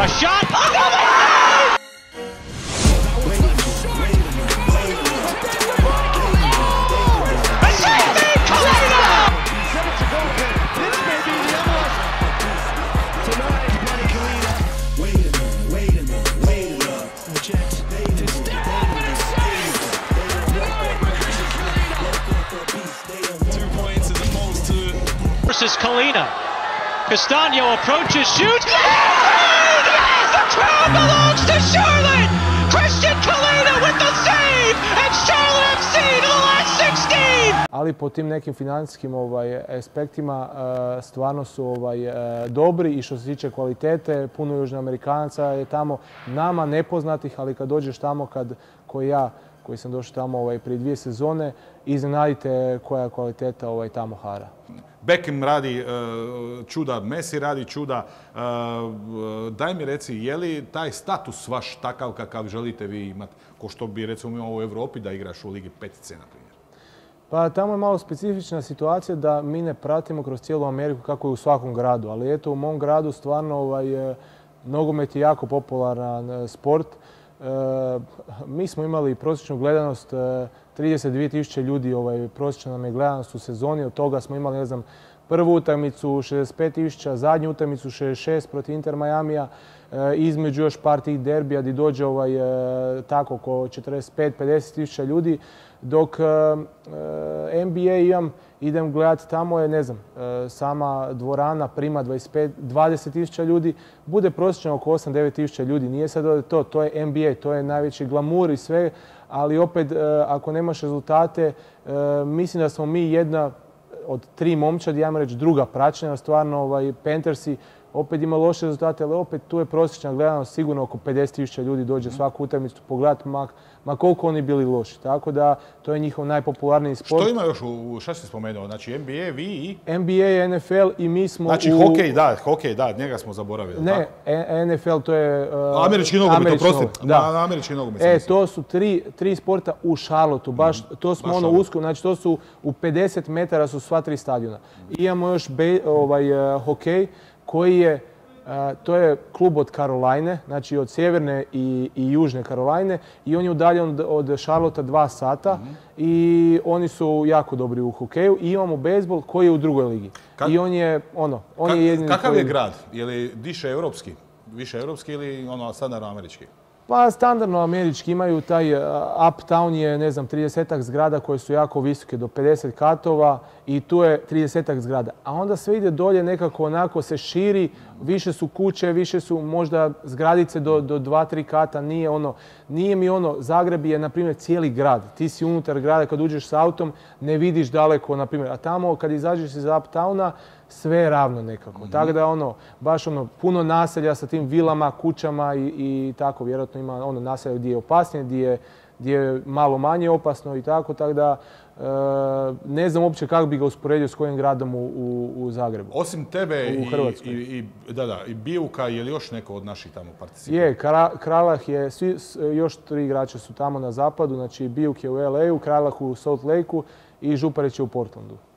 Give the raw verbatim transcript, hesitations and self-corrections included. A shot. Oh, versus Kahlina. Castaño approaches, shoots. Yes! Yes! The crown belongs to Charlotte! Kristijan Kahlina with the save! And Charlotte F C to the last sixteen! Ali po tim nekim financijskim aspektima stvarno su dobri i što se tiče kvalitete, puno Južnoamerikanaca je tamo, nama nepoznatih, ali kad dođeš tamo, koji ja, koji sam došao tamo prije dvije sezone, iznenadite koja je kvaliteta tamo hara. Beckham radi čuda, Messi radi čuda. Daj mi reci, je li taj status vaš takav kakav želite vi imati? Ko što bi recimo imao u Europi da igraš u Ligi petice, na primjer? Pa tamo je malo specifična situacija da mi ne pratimo kroz cijelu Ameriku kako je u svakom gradu. Ali eto, u mom gradu stvarno nogomet je jako popularan sport. Mi smo imali prosječnu gledanost, trideset dvije tisuće ljudi prosječno nam je gledanost u sezoni. Od toga smo imali, ne znam, prvu utakmicu šezdeset pet tisuća, zadnju utakmicu šezdeset šest protiv Inter Miamija, između još par tih derbija gdje dođe tako oko četrdeset pet do pedeset tisuća ljudi. Dok N B A imam, idem gledati tamo je, ne znam, sama dvorana prima dvadeset tisuća ljudi, bude prosječno oko osam do devet tisuća ljudi. Nije sad to, to je N B A, to je najveći glamur i sve, ali opet ako nemaš rezultate, mislim da smo mi jedna od tri momčad, ja vam reći druga praćena, stvarno Panthersi opet ima loše rezultate, ali opet tu je prosječna gledanost, sigurno oko pedeset tisuća ljudi dođe svaku utakmicu pogledati, ma koliko oni bili loši. Tako da to je njihov najpopularniji sport. Što ima još, šta si spomenuo? Znači N B A, vi i... N B A, N F L i mi smo u... Znači hokej, da, hokej, da, njega smo zaboravili. Ne, N F L to je... Američki nogomet, oprosti, na američki nogomet. E, to su tri sporta u Charlotteu, baš to smo ono usko, znači to su u pedeset metara su sva tri stadiona. Imamo još hokej, koji je, to je klub od Karolajne, znači od sjeverne i južne Karolajne i on je udaljen od Charlottea dva sata i oni su jako dobri u hokeju i imamo bejzbol koji je u drugoj ligi. I on je, ono, on je jedini... Kakav je grad? Je li diše europski? Više europski ili ono standardno američki? Pa standardno američki imaju taj uptown je, ne znam, tridesetak zgrada koje su jako visoke, do pedeset katova i tu je tridesetak zgrada. A onda sve ide dolje nekako onako se širi, više su kuće, više su možda zgradice do dva tri kata, nije ono, nije mi ono, Zagreb je, na primjer, cijeli grad. Ti si unutar grada, kad uđeš s autom, ne vidiš daleko, na primjer, a tamo kad izađeš iz uptowna, sve je ravno nekako. Tako da ono, baš ono, puno naselja sa tim vilama, kućama i tako. Vjerojatno ima ono naselje gdje je opasnije, gdje je malo manje opasno i tako. Tako da ne znam uopće kako bi ga usporedio s kojim gradom u Zagrebu. Osim tebe i Biuka, je li još neko od naših tamo participira? Je, Kraljah je, još tri igrača su tamo na zapadu. Znači Biuk je u L A-u, Kraljah u South Lake-u i Župareć je u Portlandu.